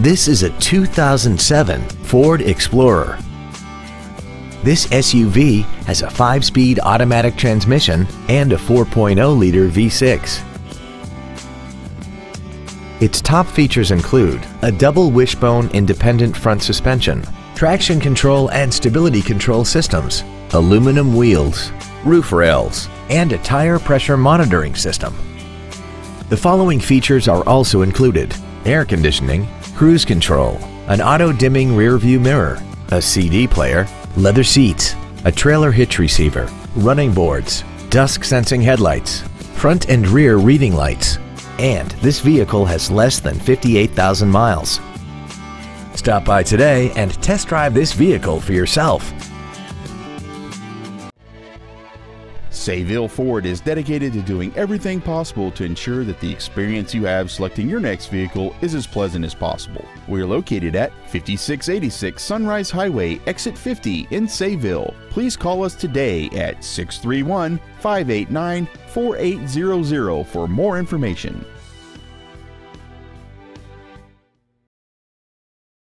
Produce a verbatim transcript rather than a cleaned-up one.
This is a two thousand seven Ford Explorer. This S U V has a five-speed automatic transmission and a four point oh liter V six. Its top features include a double wishbone independent front suspension, traction control and stability control systems, aluminum wheels, roof rails, and a tire pressure monitoring system. The following features are also included: air conditioning, cruise control, an auto-dimming rear-view mirror, a C D player, leather seats, a trailer hitch receiver, running boards, dusk-sensing headlights, front and rear reading lights, and this vehicle has less than fifty-eight thousand miles. Stop by today and test drive this vehicle for yourself. Sayville Ford is dedicated to doing everything possible to ensure that the experience you have selecting your next vehicle is as pleasant as possible. We are located at fifty-six eighty-six Sunrise Highway, Exit fifty in Sayville. Please call us today at six three one, five eight nine, four eight zero zero for more information.